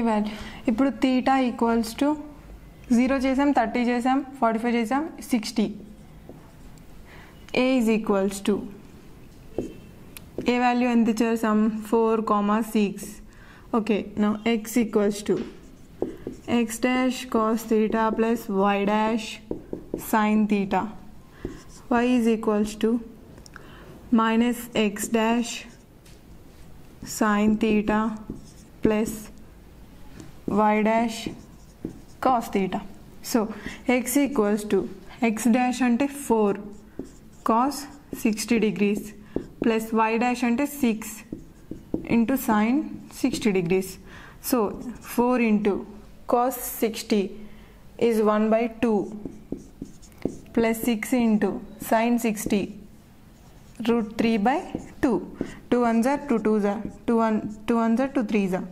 value. Now theta equals to 0 chesam, 30 chesam, 45 chesam, 60. A is equals to a value and the chair sum 4, 6. Okay, now x equals to x dash cos theta plus y dash sin theta. Y is equals to minus x dash sin theta plus y dash cos theta. So x equals to x dash ante 4 cos 60 degrees plus y dash ante 6 into sin 60 degrees. So 4 into cos 60 is 1/2 plus 6 into sin 60 root 3/2. 2 ones are 2 twos are 2 ones are 2 threes are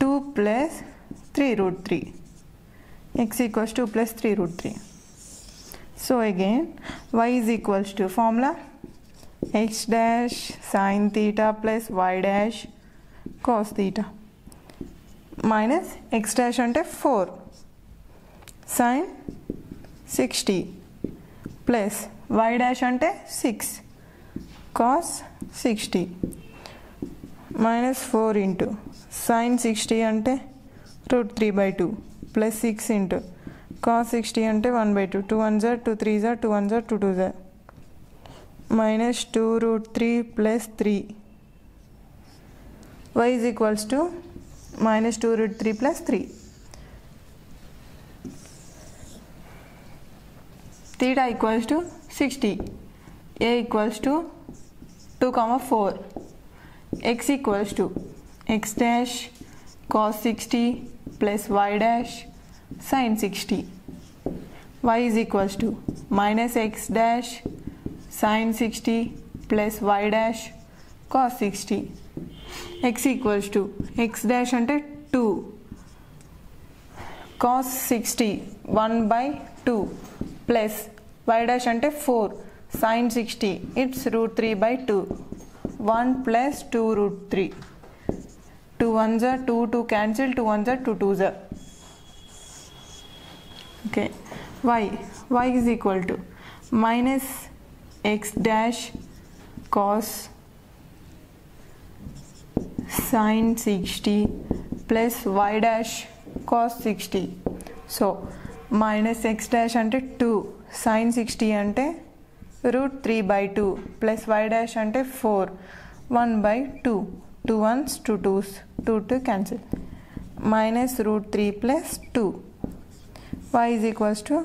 2 plus 3 root 3. X equals to 2 plus 3 root 3. So again y is equals to formula x dash sin theta plus y dash cos theta minus x dash ante 4 sin 60 plus y dash ante 6 cos 60 minus 4 into sin 60 ante root 3/2 plus 6 into cos 60 ante 1/2. 2 ones are 2 threes are 2 ones are 2 twos are minus 2 root 3 plus 3. Y is equals to minus 2 root 3 plus 3. Theta equals to 60. A equals to 2, 4. X equals to x dash cos 60 plus y dash sin 60. Y is equals to minus x dash sin 60 plus y dash cos 60. X equals to x dash ante 2 cos 60 1/2 plus y dash ante 4 sin 60, it's root 3/2. 1 plus 2 root 3. 2 ones are 2, 2 cancel, 2 ones are 2 twos are. Okay, y is equal to minus x dash cos sin 60 plus y dash cos 60. So minus x dash ante 2 sin 60 ante root 3/2 plus y dash ante 4 1/2. 2 ones, 2 twos, 2 to cancel. Minus root 3 plus 2. Y is equals to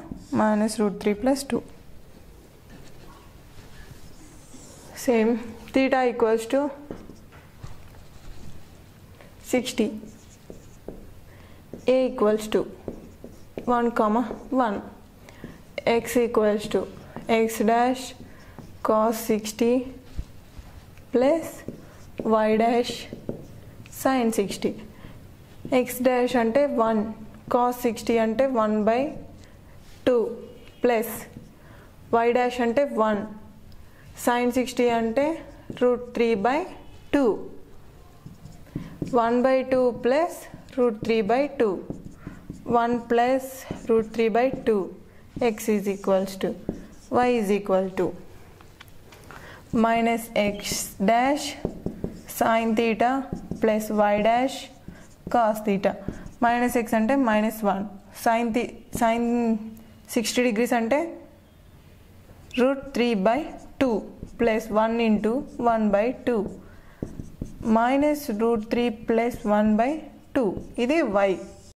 minus root 3 plus 2. Same, theta equals to 60. A equals to 1, 1. X equals to x dash cos 60 plus y dash sin 60. X dash ante 1 cos 60 ante 1/2 plus y dash ante 1 sin 60 ante root 3/2. 1/2 plus root 3/2. 1 plus root 3/2. X is equals to y is equal to minus x dash sin theta plus y dash cos theta. Minus x ante minus 1. Sin 60 degrees ante root 3/2 plus 1 into 1/2 minus root 3 plus 1/2. This is y.